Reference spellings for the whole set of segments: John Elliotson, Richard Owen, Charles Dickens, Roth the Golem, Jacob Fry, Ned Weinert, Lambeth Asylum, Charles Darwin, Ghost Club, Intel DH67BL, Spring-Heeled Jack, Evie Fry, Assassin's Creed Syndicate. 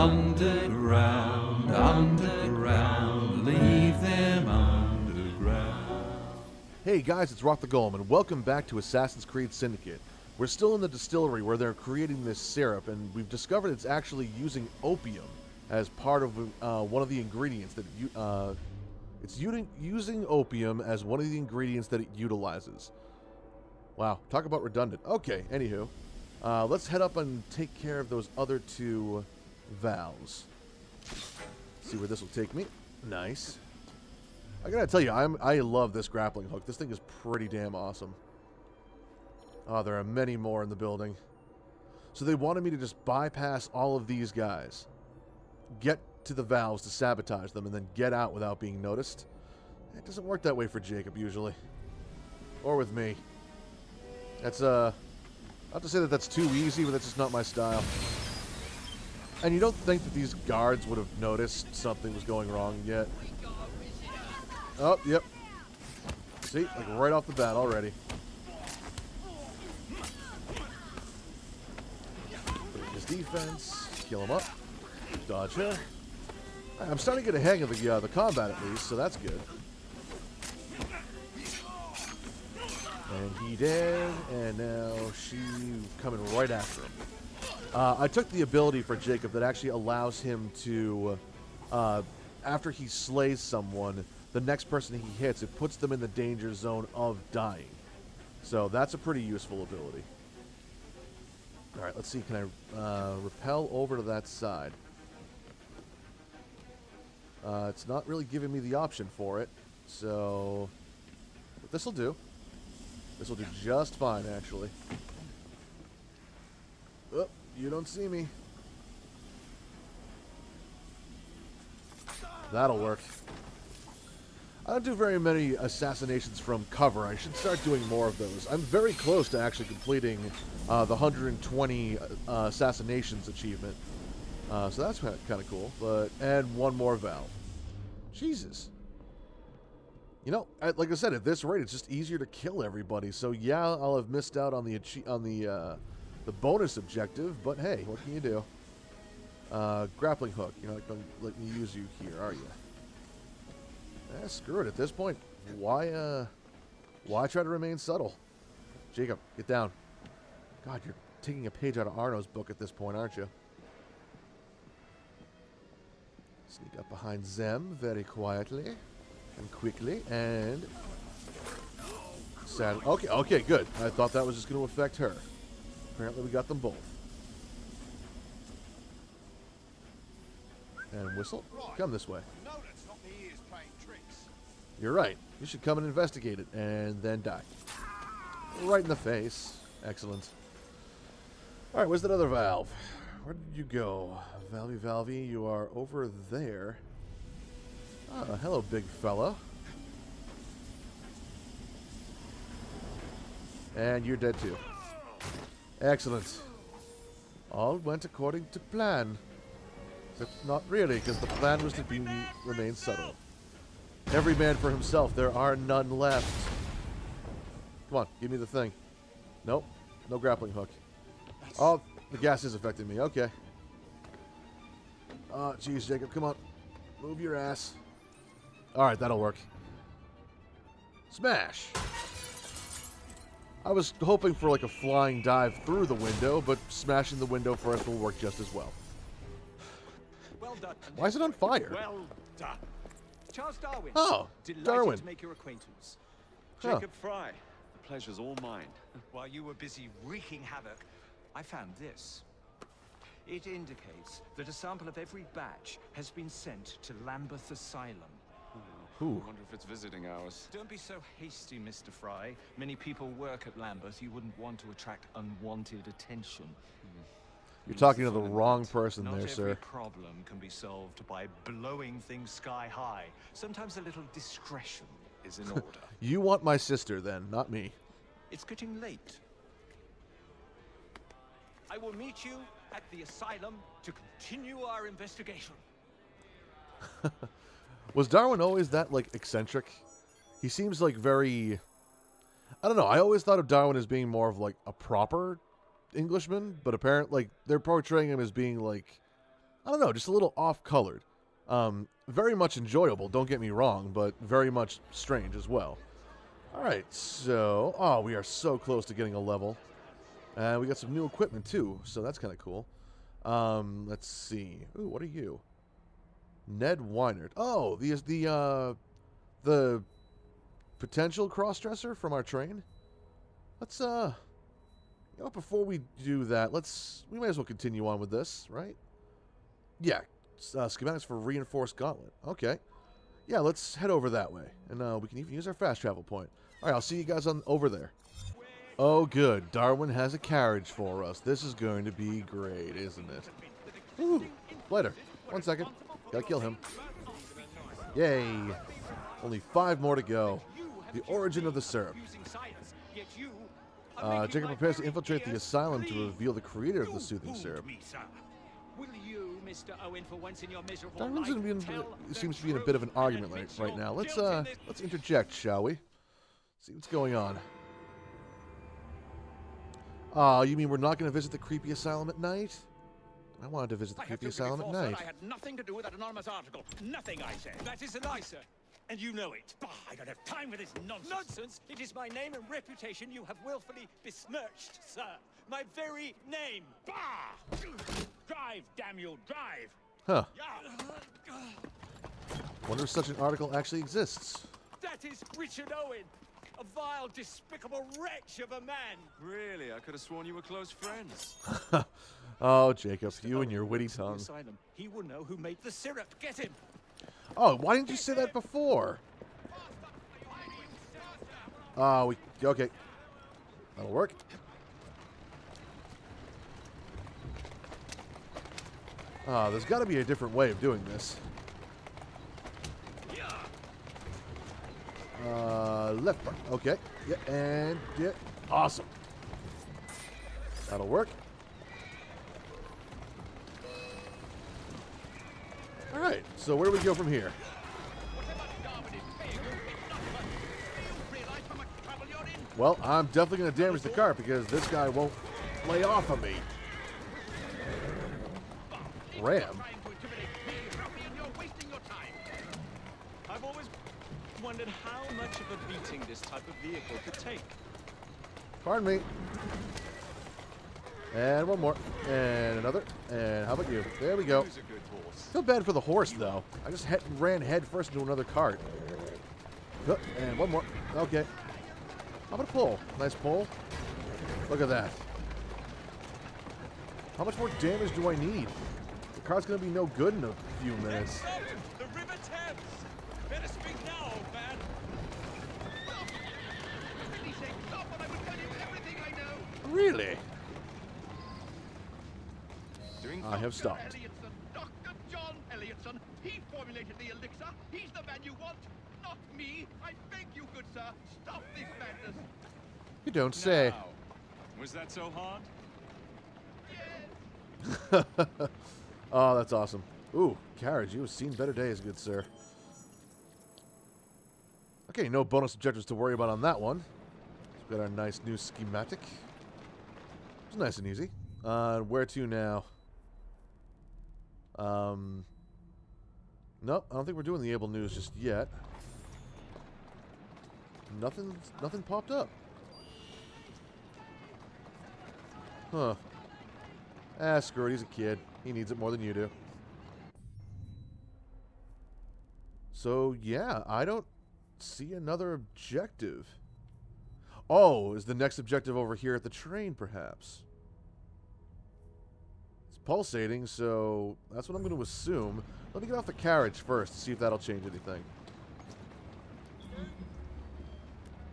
Underground, underground, leave them underground. Hey guys, it's Roth the Golem, and welcome back to Assassin's Creed Syndicate. We're still in the distillery where they're creating this syrup, and we've discovered it's actually using opium as part of one of the ingredients that you... It's using opium as one of the ingredients that it utilizes. Wow, talk about redundant. Okay, anywho. Let's head up and take care of those other two valves. See where this will take me. Nice. I gotta tell you, I love this grappling hook. This thing is pretty damn awesome. Oh, there are many more in the building. So they wanted me to just bypass all of these guys. Get to the valves to sabotage them and then get out without being noticed. It doesn't work that way for Jacob usually. Or with me. That's not to say that that's too easy, but that's just not my style. And you don't think that these guards would have noticed something was going wrong yet. Oh, yep. See, like right off the bat already. Break his defense, kill him up, dodge him. I'm starting to get a hang of the combat at least, so that's good. And he did, and now she's coming right after him. I took the ability for Jacob that actually allows him to, after he slays someone, the next person he hits, it puts them in the danger zone of dying. So that's a pretty useful ability. All right, let's see, can I rappel over to that side? It's not really giving me the option for it, so this will do. This will do just fine, actually. Oh, you don't see me. That'll work. I don't do very many assassinations from cover. I should start doing more of those. I'm very close to actually completing the 120 assassinations achievement. So that's kind of cool. But and one more valve. Jesus. You know, like I said, at this rate, it's just easier to kill everybody. So yeah, I'll have missed out on the bonus objective, but hey, what can you do? Grappling hook. You're not going to let me use you here, are you? Eh, screw it. At this point, why try to remain subtle? Jacob, get down. God, you're taking a page out of Arno's book at this point, aren't you? Sneak up behind Zem very quietly. And quickly, and sadly, okay, good. I thought that was just going to affect her. Apparently, we got them both. And whistle, come this way. You're right. You should come and investigate it, and then die. Right in the face. Excellent. All right, where's that other valve? Where did you go, Valvey? You are over there. Oh, hello, big fella. And you're dead, too. Excellent. All went according to plan. Except not really, because the plan was to remain subtle. Every man for himself. There are none left. Come on, give me the thing. Nope. No grappling hook. Oh, the gas is affecting me. Okay. Oh, jeez, Jacob. Come on. Move your ass. Alright, that'll work. Smash! I was hoping for like a flying dive through the window, but smashing the window first will work just as well. Well done. Why is it on fire? Well done. Charles Darwin. Oh, delighted Darwin. To make your acquaintance. Huh. Jacob Fry. The pleasure's all mine. While you were busy wreaking havoc, I found this. It indicates that a sample of every batch has been sent to Lambeth Asylum. Ooh. I wonder if it's visiting hours. Don't be so hasty, Mr. Fry. Many people work at Lambeth. You wouldn't want to attract unwanted attention. You're talking to the wrong person there, sir. Not every problem can be solved by blowing things sky high. Sometimes a little discretion is in order. You want my sister, then, not me. It's getting late. I will meet you at the asylum to continue our investigation. Was Darwin always that, like, eccentric? He seems, like, very... I don't know. I always thought of Darwin as being more of, like, a proper Englishman, but apparently, like, they're portraying him as being, like, I don't know, just a little off-colored. Very much enjoyable, don't get me wrong, but very much strange as well. Alright, so... Oh, we are so close to getting a level. And we got some new equipment, too, so that's kind of cool. Let's see. Ooh, what are you? Ned Weinert. Oh, the potential cross-dresser from our train? Let's, you know, before we do that, we might as well continue on with this, right? Yeah, schematics for reinforced gauntlet. Okay. Yeah, let's head over that way, and we can even use our fast travel point. All right, I'll see you guys over there. Oh, good. Darwin has a carriage for us. This is going to be great, isn't it? Ooh, later. 1 second. Gotta kill him. Yay. Only 5 more to go. The origin of the syrup. Jacob prepares to infiltrate the asylum to reveal the creator of the soothing syrup. Will you, Mr. Owen, for once in your miserable life, seems to be in a bit of an argument right now. Let's interject, shall we? See what's going on. You mean we're not going to visit the creepy asylum at night? I wanted to visit the creepy asylum at night. I had nothing to do with that anonymous article. Nothing, I say. That is a lie, sir. And you know it. Bah, I don't have time for this nonsense. Nonsense? It is my name and reputation you have willfully besmirched, sir. My very name. Bah! Drive, damn you, drive! Huh. Wonder if such an article actually exists. That is Richard Owen. A vile, despicable wretch of a man. Really? I could have sworn you were close friends. Oh, Jacob, you and your witty tongue. He will know who made the syrup. Get him! Oh, why didn't you say that before? Okay. That'll work. There's got to be a different way of doing this. Left button. Okay. Yeah, and yeah. Awesome. That'll work. Alright, so where do we go from here? Well, I'm definitely going to damage the cart because this guy won't lay off of me. Ram? I've always wondered how much of a beating this type of vehicle could take. Pardon me. And one more. And another. And how about you? There we go. Feel bad for the horse, though. I just ran headfirst into another cart. And one more. Okay. How about a pull? Nice pull. Look at that. How much more damage do I need? The car's going to be no good in a few minutes. The river Thames. Better speak now, old man. Really? I have stopped. Dr. John Elliotson, he formulated the elixir. He's the man you want, not me. I beg you, good sir, stop this madness. You don't say. Now, was that so hard? Yes. Oh, that's awesome. Ooh, carriage, you have seen better days, good sir. Okay, no bonus objectives to worry about on that one. We've got our nice new schematic. It's nice and easy. Where to now? Nope, I don't think we're doing the Able News just yet. Nothing popped up. Huh. Ah, screw it, he's a kid. He needs it more than you do. So, yeah, I don't see another objective. Oh, is the next objective over here at the train, perhaps? Pulsating, so that's what I'm going to assume. Let me get off the carriage first to see if that'll change anything.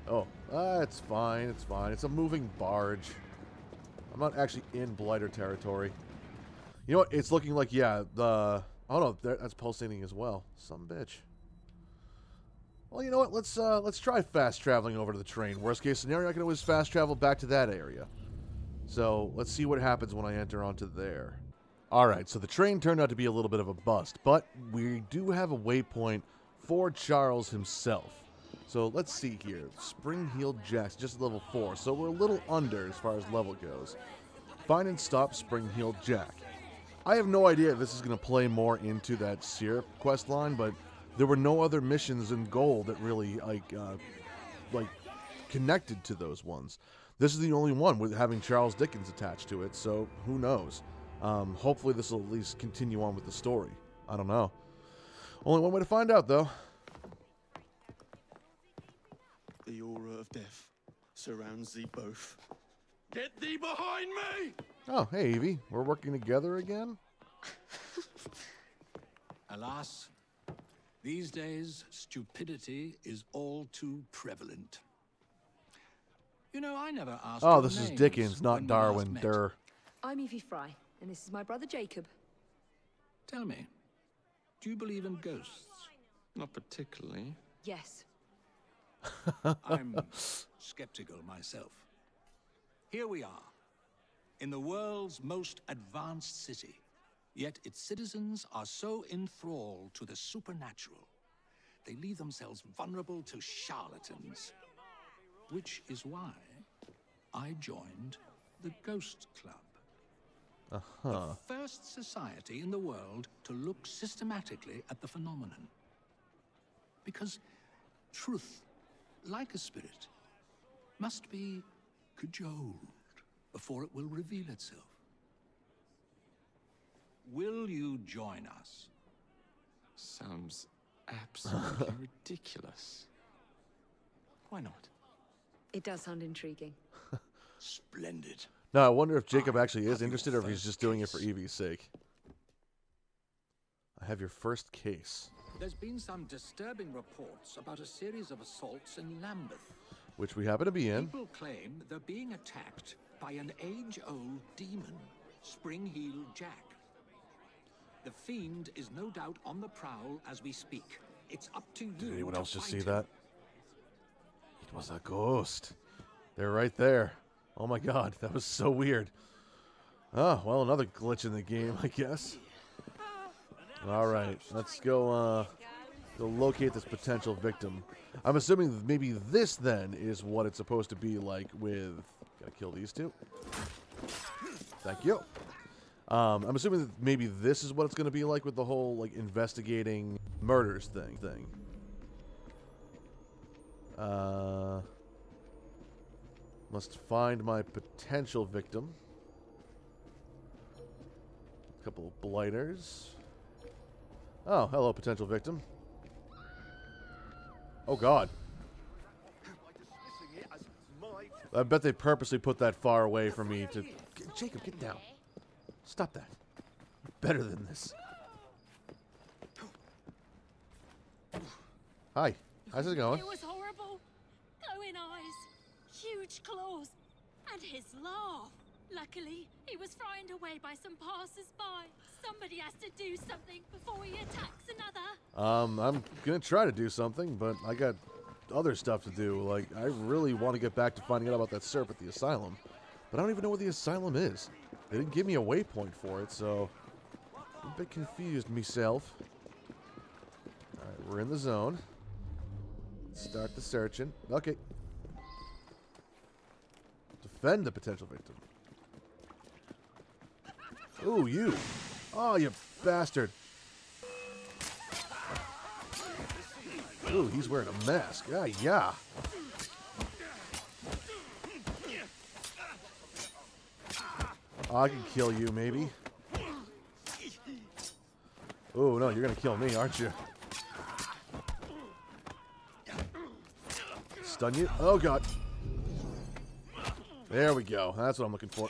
Oh, it's fine, it's fine. It's a moving barge. I'm not actually in Blighter territory. You know what? It's looking like, yeah, the... Oh, no, that's pulsating as well. Some bitch. Well, you know what? Let's try fast traveling over to the train. Worst case scenario, I can always fast travel back to that area. So, let's see what happens when I enter onto there. Alright, so the train turned out to be a little bit of a bust, but we do have a waypoint for Charles himself. So, let's see here. Spring-Heeled Jack's just level 4, so we're a little under as far as level goes. Find and stop Spring-Heeled Jack. I have no idea if this is going to play more into that syrup quest line, but there were no other missions in gold that really like connected to those ones. This is the only one with having Charles Dickens attached to it, so who knows? Hopefully this will at least continue on with the story. I don't know. Only one way to find out, though. The aura of death surrounds thee both. Get thee behind me! Oh, hey, Evie. We're working together again? Alas, these days, stupidity is all too prevalent. You know, I never asked. Oh, this is Dickens, not Darwin. Durr. I'm Evie Fry, and this is my brother Jacob. Tell me, do you believe in ghosts? Not particularly. Yes. I'm skeptical myself. Here we are, in the world's most advanced city, yet its citizens are so enthralled to the supernatural, they leave themselves vulnerable to charlatans, which is why I joined the Ghost Club. Uh-huh. The first society in the world to look systematically at the phenomenon. Because truth, like a spirit, must be cajoled before it will reveal itself. Will you join us? Sounds absolutely ridiculous. Why not? It does sound intriguing. Splendid. Now, I wonder if Jacob actually is interested or if he's just doing it for Evie's sake. I have your first case. There's been some disturbing reports about a series of assaults in Lambeth, which we happen to be in. People claim they're being attacked by an age-old demon, Spring-Heeled Jack. The fiend is no doubt on the prowl as we speak. It's up to you. Did anyone else just see that? It was a ghost. They're right there. Oh my god, that was so weird. Oh, well, another glitch in the game, I guess. Alright, let's go, to locate this potential victim. I'm assuming maybe this then is what it's supposed to be like with... Gotta kill these two. Thank you. I'm assuming that maybe this is what it's gonna be like with the whole, like, investigating murders thing. Must find my potential victim. A couple of blighters. Oh, hello, potential victim. Oh god. I bet they purposely put that far away from me to... Jacob, get down. Stop that. Better than this. Hi. How's it going? It was horrible. Glowing eyes, huge claws, and his laugh. Luckily, he was frightened away by some passers-by. Somebody has to do something before he attacks another. I'm gonna try to do something, but I got other stuff to do. Like, I really want to get back to finding out about that syrup at the asylum, but I don't even know what the asylum is. They didn't give me a waypoint for it, so I'm a bit confused myself. All right, we're in the zone. Start the searching. Okay. Defend the potential victim. Ooh, you. Oh, you bastard. Ooh, he's wearing a mask. Ah, yeah. Oh, I can kill you, maybe. Ooh, no, you're gonna kill me, aren't you? Stun you? Oh, God. There we go. That's what I'm looking for.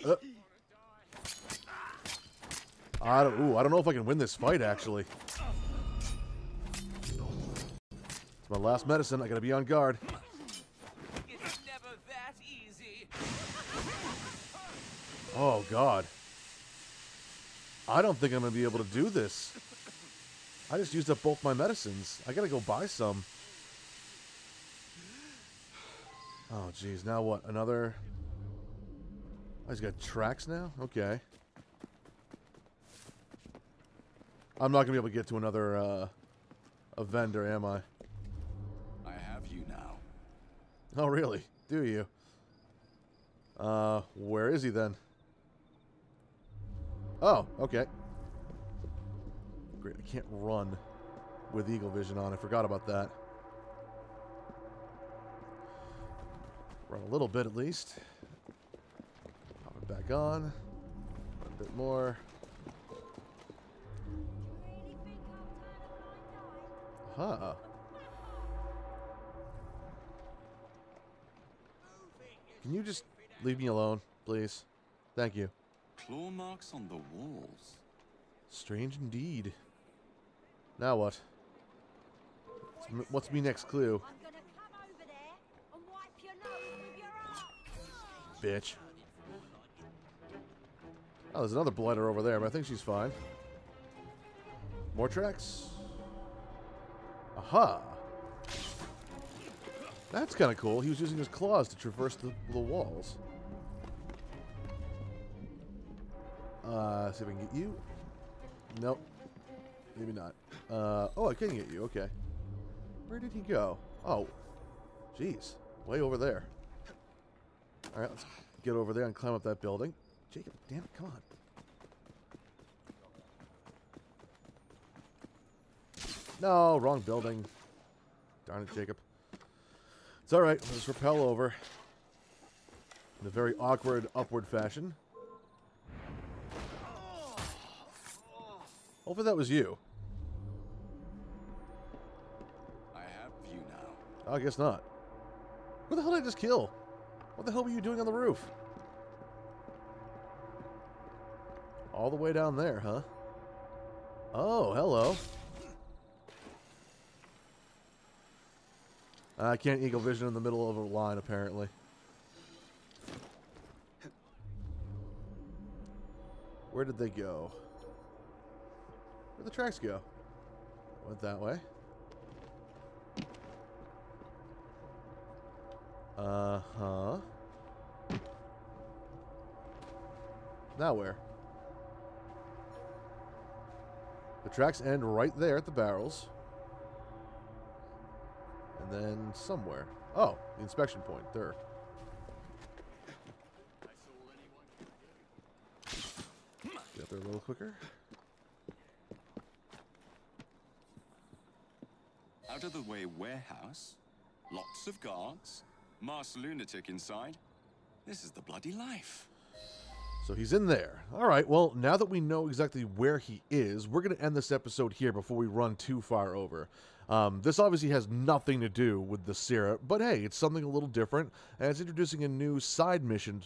I don't know if I can win this fight, actually. It's my last medicine. I gotta be on guard. It's never that easy. Oh, God. I don't think I'm gonna be able to do this. I just used up both my medicines. I gotta go buy some. Oh, jeez. Now what? Another... I just got tracks now? Okay. I'm not going to be able to get to another a vendor, am I? I have you now. Oh, really? Do you? Where is he then? Oh, okay. great. I can't run with eagle vision on. I forgot about that. Run a little bit at least. Pop it back on. A bit more. Huh. Can you just leave me alone, please? Thank you. Claw marks on the walls. Strange indeed. Now what? What's me next clue? I'm gonna come over there and wipe your nose with your arm. Bitch. Oh, there's another blighter over there, but I think she's fine. More tracks. Aha! That's kind of cool. He was using his claws to traverse the walls. See if I can get you. Nope. Maybe not. Oh, I can get you. Okay. Where did he go? Oh. Jeez. Way over there. Alright, let's get over there and climb up that building. Jacob, damn it, come on. No, wrong building. Darn it, Jacob. It's alright, let's rappel over in a very awkward upward fashion. Hopefully that was you. I have you now. Oh, I guess not. Who the hell did I just kill? What the hell were you doing on the roof? All the way down there, huh? Oh, hello. I can't eagle vision in the middle of a line, apparently. Where did they go? Where'd the tracks go? Went that way. Uh-huh. Now where? The tracks end right there at the barrels. And then somewhere. Oh, the inspection point there. Get up there a little quicker. Out of the way warehouse. Lots of guards. Masked lunatic inside. This is the bloody life. So he's in there. Alright, well, now that we know exactly where he is, we're going to end this episode here before we run too far over. This obviously has nothing to do with the syrup, but hey, it's something a little different, and it's introducing a new side mission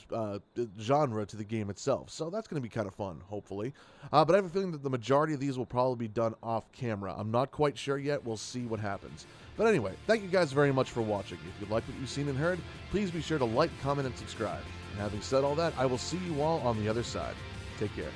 genre to the game itself, so that's going to be kind of fun, hopefully. But I have a feeling that the majority of these will probably be done off camera. I'm not quite sure yet. We'll see what happens. But anyway, thank you guys very much for watching. If you like what you've seen and heard, please be sure to like, comment, and subscribe. And having said all that, I will see you all on the other side. Take care.